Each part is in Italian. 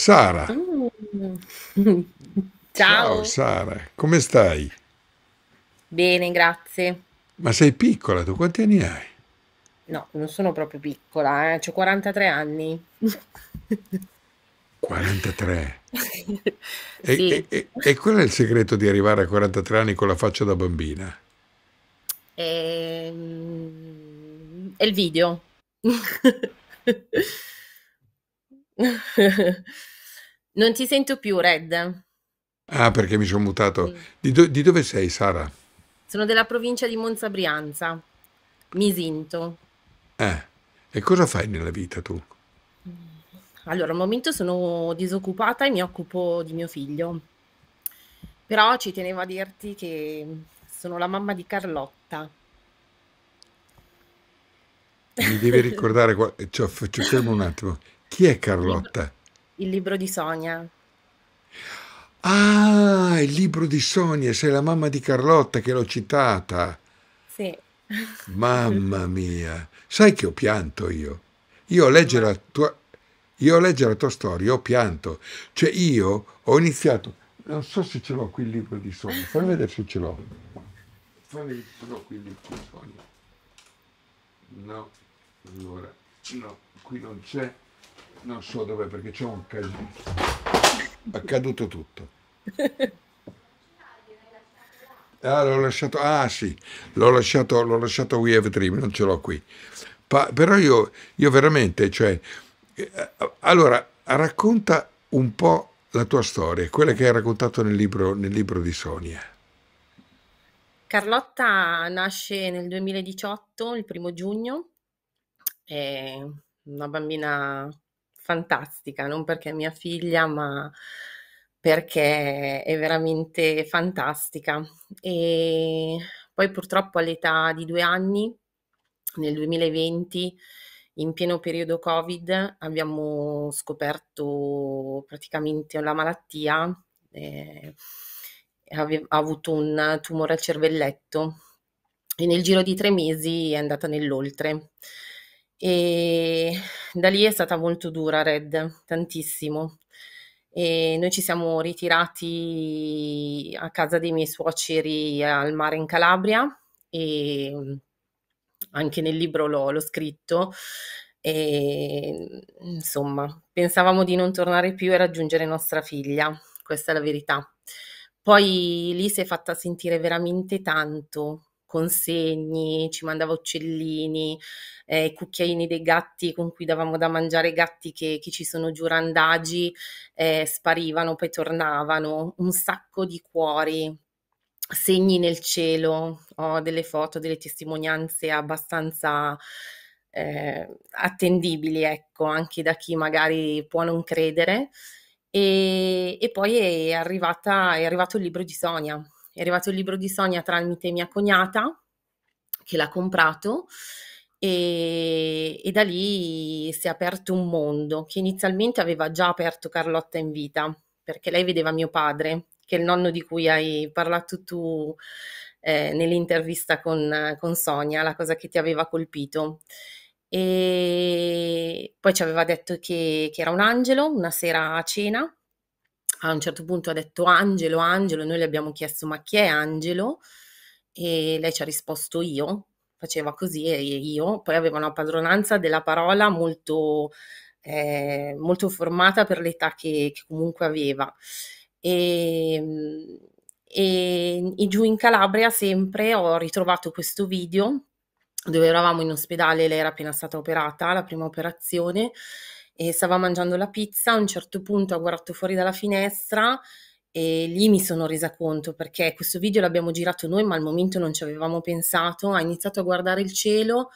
Sara. Ciao. Ciao Sara, come stai? Bene, grazie. Ma sei piccola tu, quanti anni hai? No, non sono proprio piccola, ho 43 anni. 43? Sì. E qual è il segreto di arrivare a 43 anni con la faccia da bambina? È il video. Non ti sento più, Red. Ah, perché mi sono mutato. Sì. Di dove sei, Sara? Sono della provincia di Monza Brianza, Misinto. E cosa fai nella vita tu? Allora, al momento sono disoccupata e mi occupo di mio figlio. Però ci tenevo a dirti che sono la mamma di Carlotta. Mi devi ricordare, ci fermo un attimo. Chi è Carlotta? Il libro di Sonia. Ah, il libro di Sonia, sei la mamma di Carlotta che l'ho citata. Sì. Mamma mia, sai che ho pianto io? Io a leggere la tua storia ho pianto. Cioè io ho iniziato, non so se ce l'ho qui il libro di Sonia, fammi vedere se ce l'ho. Fammi vedere se ce l'ho qui il libro di Sonia. No, allora, no, qui non c'è, non so dov'è perché c'è un casino. È caduto tutto. Ah, l'ho lasciato. Ah, sì, l'ho lasciato We Have A Dream, non ce l'ho qui. Però io veramente, cioè, allora, racconta un po' la tua storia, quella che hai raccontato nel libro di Sonia. Carlotta nasce nel 2018, il 1° giugno, è una bambina fantastica, non perché è mia figlia, ma perché è veramente fantastica. E poi purtroppo all'età di 2 anni, nel 2020, in pieno periodo Covid, abbiamo scoperto praticamente la malattia, ha avuto un tumore al cervelletto e nel giro di 3 mesi è andata nell'oltre. E da lì è stata molto dura, Red, tantissimo, e noi ci siamo ritirati a casa dei miei suoceri al mare in Calabria, e anche nel libro l'ho scritto, e insomma pensavamo di non tornare più e raggiungere nostra figlia, questa è la verità. Poi lì si è fatta sentire veramente tanto, consegni, ci mandava uccellini, cucchiaini dei gatti con cui davamo da mangiare ai gatti che ci sono giù randagi, sparivano, poi tornavano, un sacco di cuori, segni nel cielo, ho delle foto, delle testimonianze abbastanza attendibili, ecco, anche da chi magari può non credere. E poi è arrivato il libro di Sonia. È arrivato il libro di Sonia tramite mia cognata che l'ha comprato, e da lì si è aperto un mondo che inizialmente aveva già aperto Carlotta in vita, perché lei vedeva mio padre, che è il nonno di cui hai parlato tu nell'intervista con Sonia, la cosa che ti aveva colpito. E poi ci aveva detto che era un angelo, una sera a cena. A un certo punto ha detto angelo, angelo, noi le abbiamo chiesto ma chi è angelo? E lei ci ha risposto io, faceva così e io, poi aveva una padronanza della parola molto, molto formata per l'età che comunque aveva. E giù in Calabria sempre ho ritrovato questo video dove eravamo in ospedale, lei era appena stata operata, la prima operazione, e stava mangiando la pizza, a un certo punto ha guardato fuori dalla finestra e lì mi sono resa conto, perché questo video l'abbiamo girato noi ma al momento non ci avevamo pensato, ha iniziato a guardare il cielo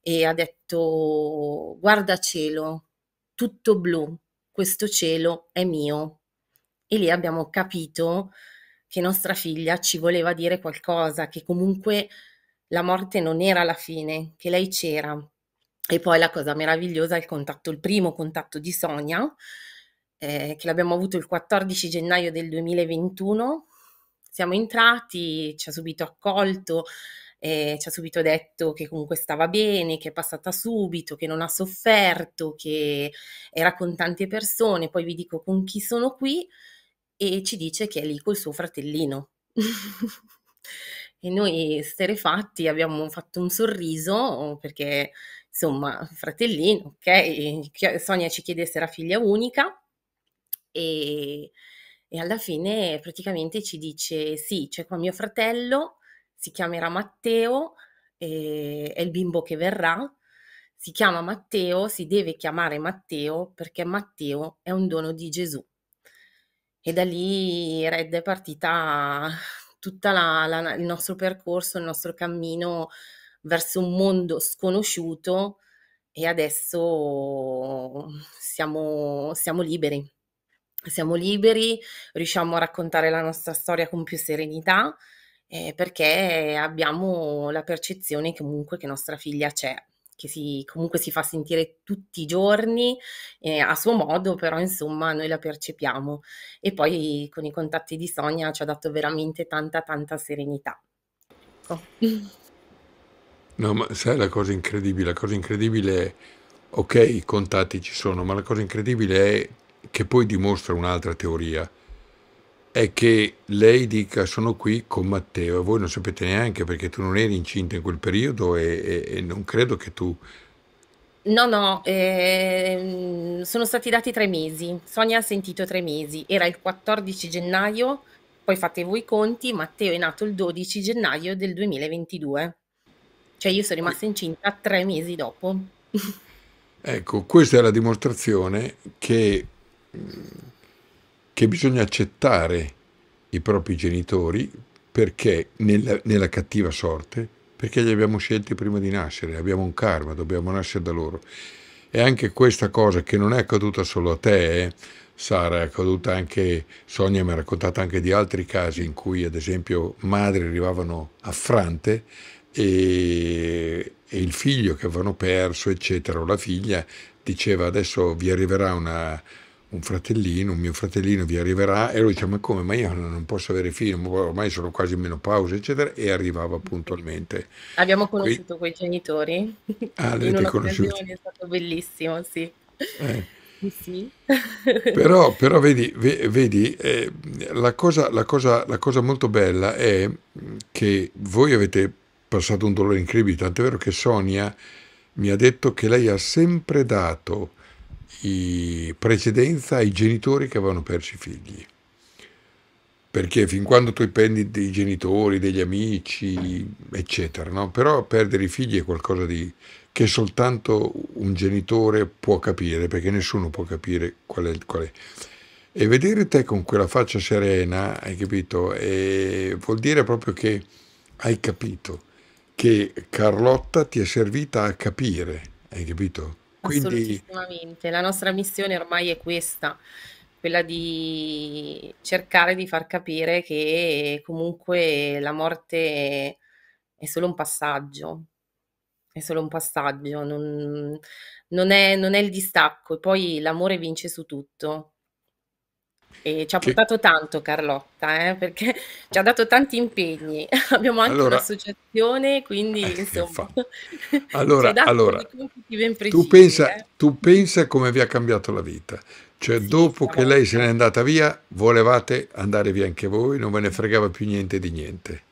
e ha detto guarda cielo, tutto blu, questo cielo è mio. E lì abbiamo capito che nostra figlia ci voleva dire qualcosa, che comunque la morte non era la fine, che lei c'era. E poi la cosa meravigliosa è il primo contatto di Sonia, che l'abbiamo avuto il 14 gennaio del 2021. Siamo entrati, ci ha subito accolto, ci ha subito detto che comunque stava bene, che è passata subito, che non ha sofferto, che era con tante persone, poi vi dico con chi sono qui, e ci dice che è lì col suo fratellino. E noi esterefatti abbiamo fatto un sorriso perché insomma fratellino, ok, Sonia ci chiede se era figlia unica e alla fine praticamente ci dice sì, c'è qua mio fratello, si chiamerà Matteo, è il bimbo che verrà, si chiama Matteo, si deve chiamare Matteo perché Matteo è un dono di Gesù. E da lì Red è partita tutto il nostro percorso, il nostro cammino verso un mondo sconosciuto, e adesso siamo liberi, riusciamo a raccontare la nostra storia con più serenità, perché abbiamo la percezione comunque che nostra figlia c'è, che comunque si fa sentire tutti i giorni, a suo modo, però insomma noi la percepiamo. E poi con i contatti di Sonia ci ha dato veramente tanta serenità. Oh. No, ma sai la cosa incredibile? La cosa incredibile è, ok, i contatti ci sono, ma la cosa incredibile è che poi dimostra un'altra teoria, è che lei dica sono qui con Matteo e voi non sapete neanche perché tu non eri incinta in quel periodo e non credo che tu... No, sono stati dati 3 mesi, Sonia ha sentito 3 mesi, era il 14 gennaio, poi fate voi i conti, Matteo è nato il 12 gennaio del 2022, cioè io sono rimasta incinta 3 mesi dopo. Ecco, questa è la dimostrazione che bisogna accettare i propri genitori perché nella cattiva sorte, perché li abbiamo scelti prima di nascere, abbiamo un karma, dobbiamo nascere da loro. E anche questa cosa che non è accaduta solo a te, Sara, è accaduta anche, Sonia mi ha raccontato anche di altri casi in cui ad esempio madri arrivavano affrante e il figlio che avevano perso, eccetera, o la figlia diceva adesso vi arriverà un fratellino, un mio fratellino vi arriverà, e lui diceva ma come, ma io non posso avere figli, ormai sono quasi in menopausa, eccetera, e arrivava puntualmente. Abbiamo conosciuto quei genitori, ah, in un'occasione, è stato bellissimo, sì. Sì. Però vedi la cosa molto bella è che voi avete passato un dolore incredibile, tant'è vero che Sonia mi ha detto che lei ha sempre dato precedenza ai genitori che avevano perso i figli, perché fin quando tu dipendi dei genitori, degli amici, eccetera, no? Però perdere i figli è qualcosa che soltanto un genitore può capire, perché nessuno può capire qual è. E vedere te con quella faccia serena, hai capito? E vuol dire proprio che hai capito che Carlotta ti è servita a capire, hai capito? Quindi... Assolutamente, la nostra missione ormai è questa, quella di cercare di far capire che comunque la morte è solo un passaggio, non è il distacco, e poi l'amore vince su tutto. E ci ha portato tanto Carlotta, perché ci ha dato tanti impegni, abbiamo anche un'associazione, quindi insomma tu pensa come vi ha cambiato la vita, cioè sì, dopo che lei se n'è andata via volevate andare via anche voi, non ve ne fregava più niente di niente.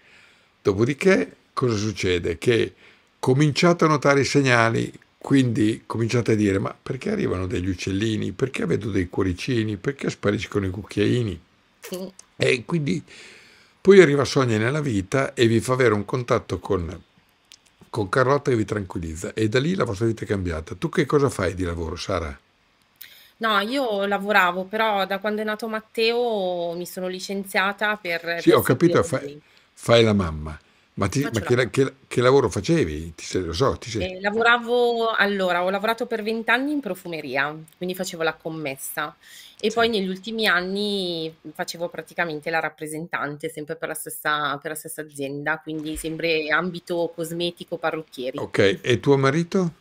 Dopodiché cosa succede? Che cominciate a notare i segnali. Quindi cominciate a dire, ma perché arrivano degli uccellini? Perché vedo dei cuoricini? Perché spariscono i cucchiaini? Sì. E quindi poi arriva Sonia nella vita e vi fa avere un contatto con Carlotta che vi tranquillizza. E da lì la vostra vita è cambiata. Tu che cosa fai di lavoro, Sara? No, io lavoravo, però da quando è nato Matteo mi sono licenziata per... Sì, ho capito, fai la mamma. Ma che lavoro facevi? Lavoravo, allora, ho lavorato per 20 anni in profumeria, quindi facevo la commessa, e poi negli ultimi anni facevo praticamente la rappresentante, sempre per la stessa azienda, quindi sempre ambito cosmetico, parrucchieri. Ok, e tuo marito?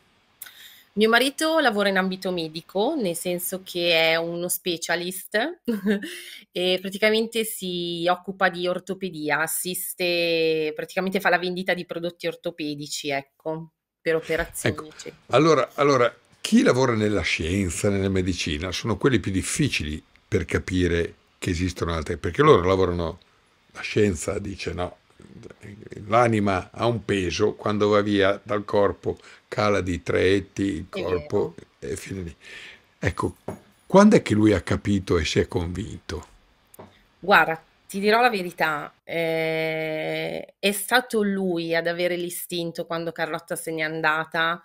Mio marito lavora in ambito medico, nel senso che è uno specialist e praticamente si occupa di ortopedia, assiste, praticamente fa la vendita di prodotti ortopedici, ecco, per operazioni. Ecco. Allora, chi lavora nella scienza, nella medicina, sono quelli più difficili per capire che esistono altre, perché loro lavorano, la scienza dice no, l'anima ha un peso, quando va via dal corpo cala di 3 etti il corpo e fine lì. Ecco, quando è che lui ha capito e si è convinto? Guarda, ti dirò la verità, è stato lui ad avere l'istinto quando Carlotta se n'è andata.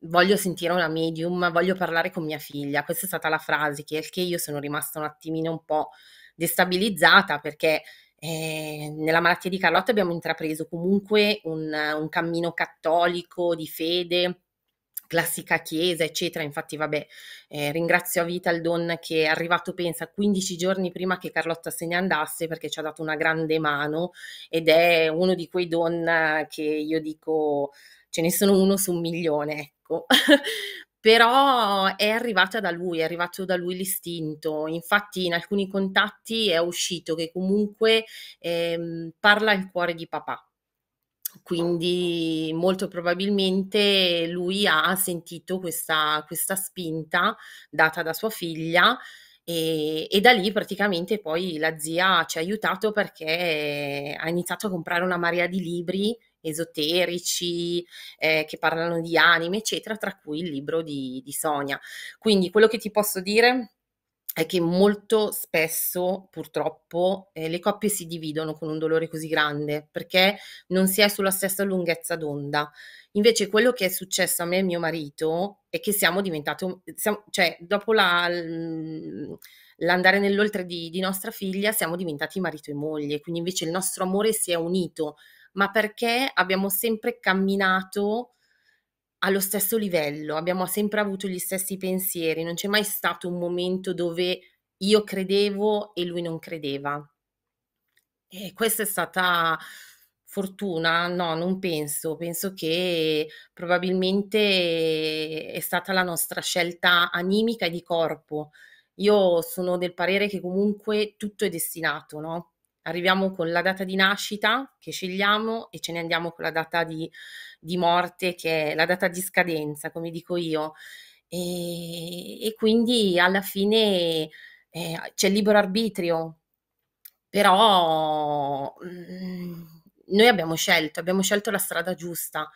Voglio sentire una medium, voglio parlare con mia figlia. Questa è stata la frase che io sono rimasta un attimino un po' destabilizzata, perché nella malattia di Carlotta abbiamo intrapreso comunque un cammino cattolico di fede, classica chiesa eccetera. Infatti vabbè, ringrazio a vita il Don che è arrivato pensa 15 giorni prima che Carlotta se ne andasse, perché ci ha dato una grande mano, ed è uno di quei Don che io dico ce ne sono uno su 1.000.000, ecco. Però è arrivato da lui l'istinto. Infatti in alcuni contatti è uscito che comunque parla il cuore di papà, quindi molto probabilmente lui ha sentito questa spinta data da sua figlia, e da lì praticamente poi la zia ci ha aiutato, perché ha iniziato a comprare una marea di libri esoterici che parlano di anime eccetera, tra cui il libro di Sonia. Quindi quello che ti posso dire è che molto spesso purtroppo le coppie si dividono con un dolore così grande perché non si è sulla stessa lunghezza d'onda. Invece quello che è successo a me e mio marito è che cioè dopo l'andare nell'oltre di nostra figlia siamo diventati marito e moglie, quindi invece il nostro amore si è unito, ma perché abbiamo sempre camminato allo stesso livello, abbiamo sempre avuto gli stessi pensieri, non c'è mai stato un momento dove io credevo e lui non credeva. E questa è stata fortuna? No, non penso che probabilmente è stata la nostra scelta animica e di corpo. Io sono del parere che comunque tutto è destinato, no? Arriviamo con la data di nascita che scegliamo e ce ne andiamo con la data di morte, che è la data di scadenza, come dico io. E quindi alla fine c'è libero arbitrio, però noi abbiamo scelto la strada giusta,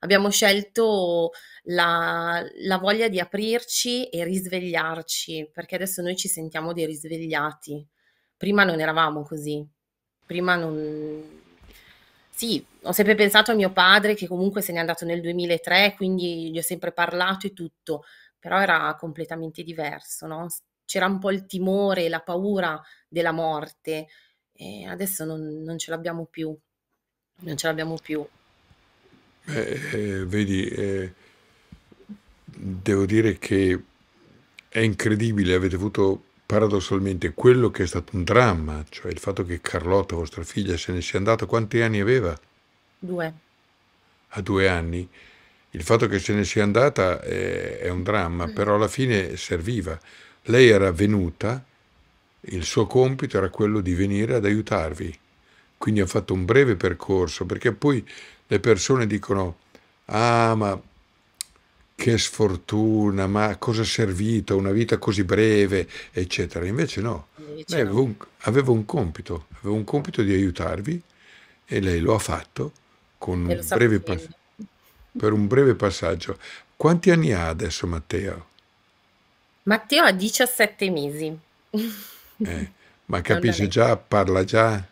abbiamo scelto la voglia di aprirci e risvegliarci, perché adesso noi ci sentiamo dei risvegliati. Prima non eravamo così, prima non... Sì, ho sempre pensato a mio padre che comunque se n'è andato nel 2003, quindi gli ho sempre parlato e tutto, però era completamente diverso, no? C'era un po' il timore, la paura della morte, e adesso non ce l'abbiamo più, non ce l'abbiamo più. Vedi, devo dire che è incredibile, avete avuto... paradossalmente quello che è stato un dramma, cioè il fatto che Carlotta, vostra figlia, se ne sia andata. Quanti anni aveva? 2. A 2 anni? Il fatto che se ne sia andata è un dramma, però alla fine serviva. Lei era venuta, il suo compito era quello di venire ad aiutarvi, quindi ha fatto un breve percorso, perché poi le persone dicono «Ah, ma che sfortuna, ma cosa è servito, una vita così breve, eccetera». Invece no, lei aveva un compito di aiutarvi, e lei lo ha fatto con un breve per un breve passaggio. Quanti anni ha adesso Matteo? Matteo ha 17 mesi. Ma capisce già, parla già?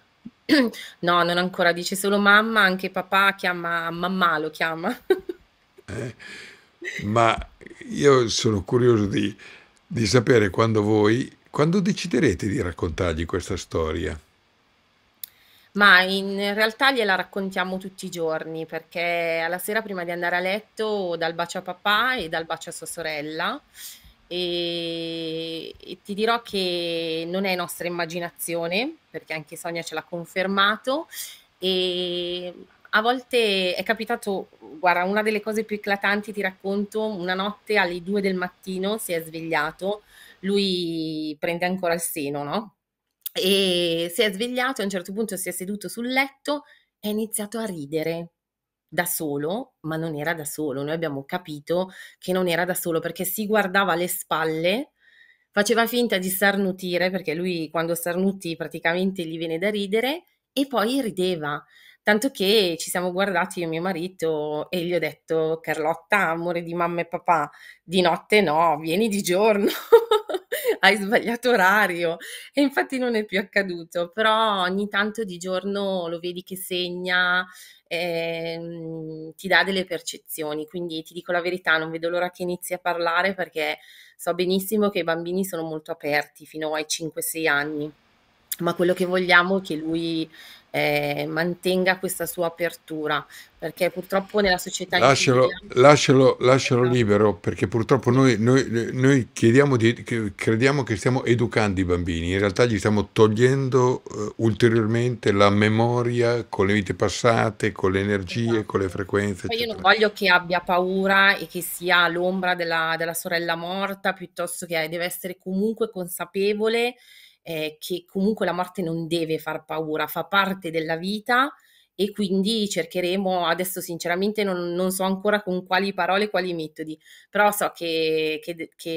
No, non ancora, dice solo mamma, anche papà chiama, mamma lo chiama. Ma io sono curioso di sapere quando deciderete di raccontargli questa storia. Ma in realtà gliela raccontiamo tutti i giorni, perché alla sera prima di andare a letto dà il bacio a papà e dà il bacio a sua sorella, e ti dirò che non è nostra immaginazione, perché anche Sonia ce l'ha confermato. E a volte è capitato guarda, una delle cose più eclatanti, ti racconto, una notte alle 2 del mattino si è svegliato, lui prende ancora il seno, no? E si è svegliato, a un certo punto si è seduto sul letto e ha iniziato a ridere da solo, ma non era da solo, noi abbiamo capito che non era da solo perché si guardava alle spalle, faceva finta di starnutire, perché lui quando starnuti praticamente gli viene da ridere, e poi rideva, tanto che ci siamo guardati io e mio marito e gli ho detto: Carlotta, amore di mamma e papà, di notte no, vieni di giorno, hai sbagliato orario. E infatti non è più accaduto, però ogni tanto di giorno lo vedi che segna, ti dà delle percezioni, quindi ti dico la verità, non vedo l'ora che inizi a parlare, perché so benissimo che i bambini sono molto aperti fino ai 5-6 anni, ma quello che vogliamo è che lui mantenga questa sua apertura, perché purtroppo nella società lascialo libero, perché purtroppo noi crediamo che stiamo educando i bambini, in realtà gli stiamo togliendo ulteriormente la memoria con le vite passate, con le energie, esatto, con le frequenze. Poi io non voglio che abbia paura e che sia l'ombra della sorella morta, piuttosto che deve essere comunque consapevole che comunque la morte non deve far paura, fa parte della vita, e quindi cercheremo, adesso sinceramente non so ancora con quali parole, quali metodi, però so che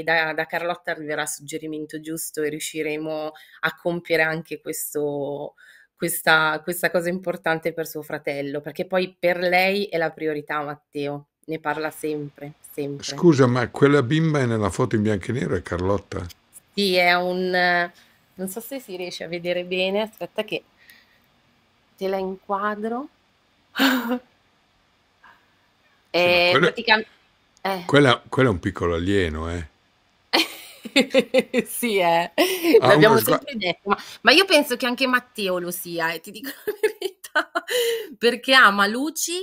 da Carlotta arriverà il suggerimento giusto e riusciremo a compiere anche questa cosa importante per suo fratello, perché poi per lei è la priorità, Matteo, ne parla sempre, sempre. Scusa, ma quella bimba è nella foto in bianco e nero, è Carlotta? Sì, è un... non so se si riesce a vedere bene, aspetta che te la inquadro. Quello è un piccolo alieno, eh. Sì, è. L'abbiamo sempre detto, ma io penso che anche Matteo lo sia, ti dico la verità, perché ama luci,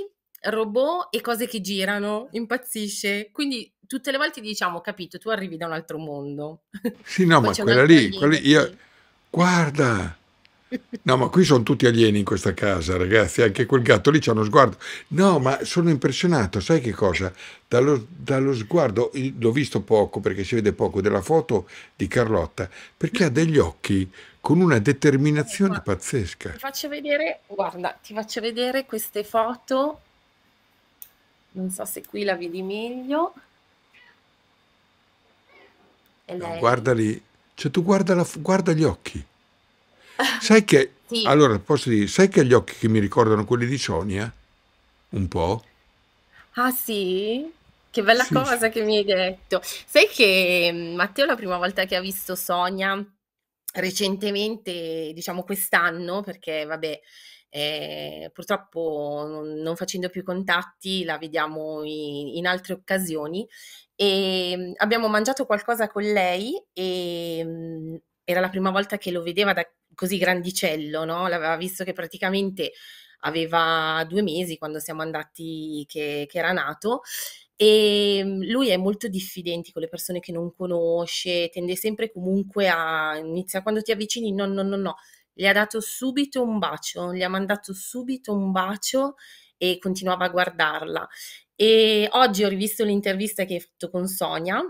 robot e cose che girano, impazzisce, quindi tutte le volte diciamo: capito, tu arrivi da un altro mondo. Sì, no, ma quella lì io... guarda, no, ma qui sono tutti alieni in questa casa, ragazzi, anche quel gatto lì c'ha uno sguardo, no, ma sono impressionato, sai che cosa? Dallo sguardo, l'ho visto poco perché si vede poco, della foto di Carlotta, perché ha degli occhi con una determinazione pazzesca. Ti faccio vedere, guarda, ti faccio vedere queste foto, non so se qui la vedi meglio. No, guarda lì, cioè tu guarda gli occhi. Sai che, sì. Allora posso dire, sai che gli occhi che mi ricordano quelli di Sonia? Un po'. Ah sì? Che bella cosa che mi hai detto. Sai che Matteo la prima volta che ha visto Sonia, recentemente, diciamo quest'anno, perché vabbè, purtroppo non facendo più contatti la vediamo in altre occasioni, e abbiamo mangiato qualcosa con lei e era la prima volta che lo vedeva da così grandicello, no? L'aveva visto che praticamente aveva 2 mesi quando siamo andati, che era nato, e lui è molto diffidente con le persone che non conosce, tende sempre comunque a inizia quando ti avvicini, no no no no, gli ha dato subito un bacio, gli ha mandato subito un bacio e continuava a guardarla. E oggi ho rivisto l'intervista che hai fatto con Sonia,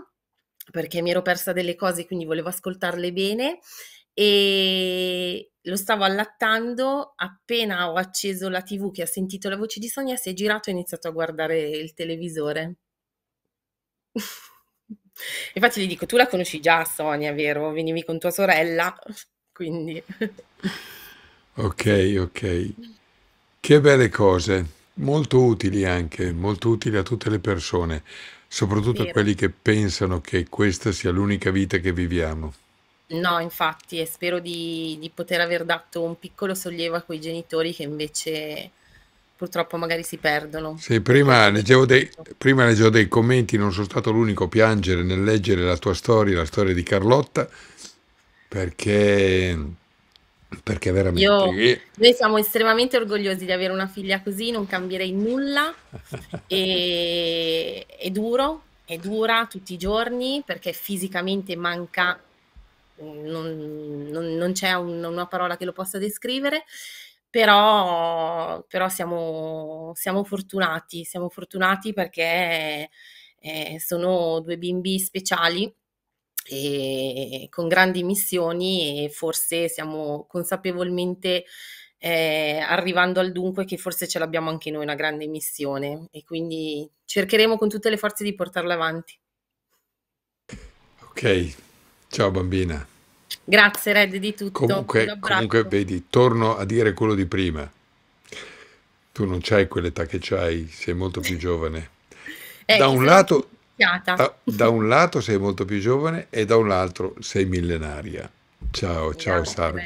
perché mi ero persa delle cose, quindi volevo ascoltarle bene, e lo stavo allattando, appena ho acceso la TV che ha sentito la voce di Sonia si è girato e ha iniziato a guardare il televisore. Infatti gli dico: tu la conosci già Sonia, vero? Venivi con tua sorella, quindi... Ok, ok, che belle cose. Molto utili anche, molto utili a tutte le persone, soprattutto a quelli che pensano che questa sia l'unica vita che viviamo. No, infatti, e spero di poter aver dato un piccolo sollievo a quei genitori che invece purtroppo magari si perdono. Sì, prima leggevo dei commenti, non sono stato l'unico a piangere nel leggere la tua storia, la storia di Carlotta, perché veramente noi siamo estremamente orgogliosi di avere una figlia così, non cambierei nulla. E è duro, è dura tutti i giorni, perché fisicamente manca, non c'è una parola che lo possa descrivere, Però siamo fortunati perché sono due bimbi speciali e con grandi missioni, e forse stiamo consapevolmente arrivando al dunque che forse ce l'abbiamo anche noi una grande missione, e quindi cercheremo con tutte le forze di portarla avanti. Ok, ciao bambina. Grazie Red di tutto. Comunque vedi, torno a dire quello di prima. Tu non c'hai quell'età che c'hai, sei molto più giovane. Da un lato sei molto più giovane e da un altro sei millenaria. Ciao, ciao Sara.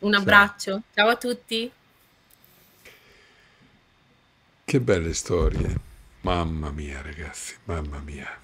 Un abbraccio, ciao a tutti. Che belle storie. Mamma mia ragazzi, mamma mia.